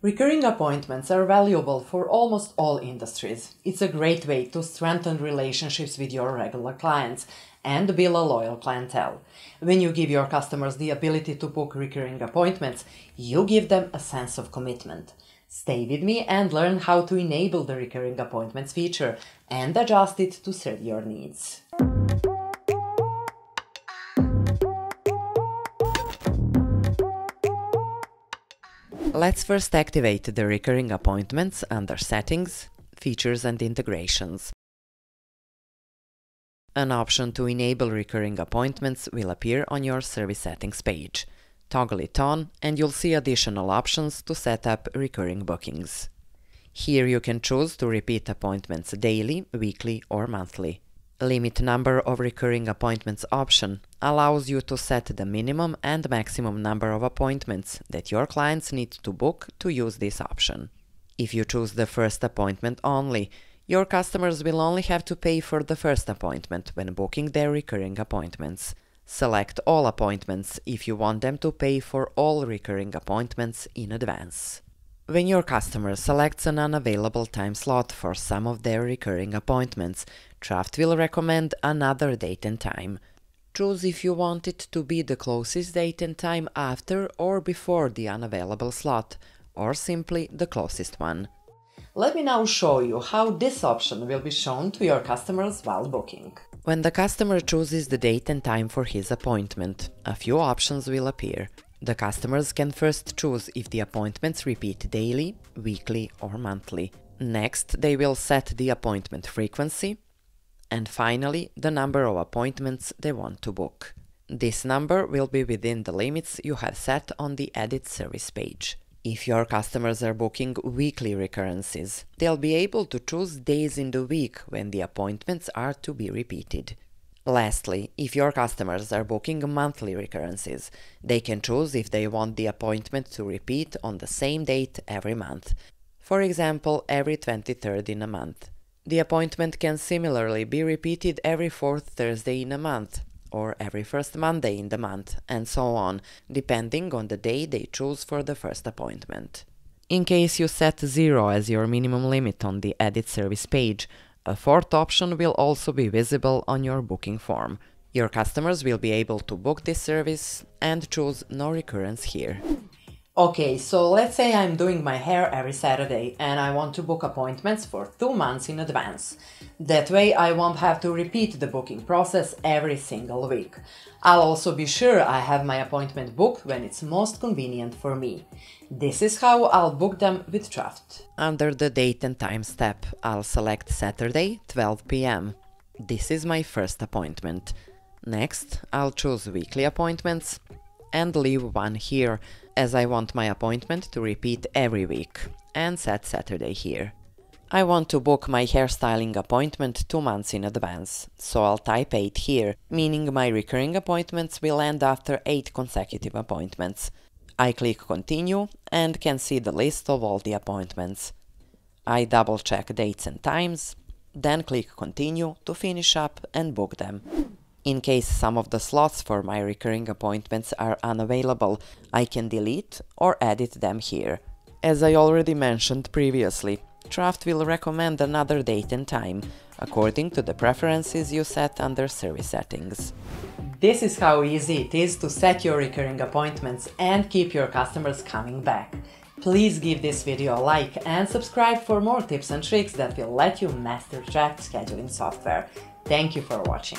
Recurring appointments are valuable for almost all industries. It's a great way to strengthen relationships with your regular clients and build a loyal clientele. When you give your customers the ability to book recurring appointments, you give them a sense of commitment. Stay with me and learn how to enable the recurring appointments feature and adjust it to serve your needs. Let's first activate the recurring appointments under Settings, Features and Integrations. An option to enable recurring appointments will appear on your Service Settings page. Toggle it on and you'll see additional options to set up recurring bookings. Here you can choose to repeat appointments daily, weekly or monthly. Limit number of recurring appointments option allows you to set the minimum and maximum number of appointments that your clients need to book to use this option. If you choose the first appointment only, your customers will only have to pay for the first appointment when booking their recurring appointments. Select all appointments if you want them to pay for all recurring appointments in advance. When your customer selects an unavailable time slot for some of their recurring appointments, Trafft will recommend another date and time. Choose if you want it to be the closest date and time after or before the unavailable slot, or simply the closest one. Let me now show you how this option will be shown to your customers while booking. When the customer chooses the date and time for his appointment, a few options will appear. The customers can first choose if the appointments repeat daily, weekly or monthly. Next, they will set the appointment frequency and finally the number of appointments they want to book. This number will be within the limits you have set on the Edit Service page. If your customers are booking weekly recurrences, they'll be able to choose days in the week when the appointments are to be repeated. Lastly, if your customers are booking monthly recurrences, they can choose if they want the appointment to repeat on the same date every month, for example, every 23rd in a month. The appointment can similarly be repeated every 4th Thursday in a month, or every 1st Monday in the month, and so on, depending on the day they choose for the first appointment. In case you set 0 as your minimum limit on the Edit Service page, a fourth option will also be visible on your booking form. Your customers will be able to book this service and choose no recurrence here. Okay, so let's say I'm doing my hair every Saturday and I want to book appointments for 2 months in advance. That way I won't have to repeat the booking process every single week. I'll also be sure I have my appointment booked when it's most convenient for me. This is how I'll book them with Trafft. Under the Date and Time step, I'll select Saturday, 12 p.m. This is my first appointment. Next, I'll choose weekly appointments and leave one here, as I want my appointment to repeat every week, and set Saturday here. I want to book my hairstyling appointment 2 months in advance, so I'll type 8 here, meaning my recurring appointments will end after 8 consecutive appointments. I click Continue and can see the list of all the appointments. I double-check dates and times, then click Continue to finish up and book them. In case some of the slots for my recurring appointments are unavailable, I can delete or edit them here. As I already mentioned previously, Trafft will recommend another date and time, according to the preferences you set under Service Settings. This is how easy it is to set your recurring appointments and keep your customers coming back. Please give this video a like and subscribe for more tips and tricks that will let you master Trafft scheduling software. Thank you for watching.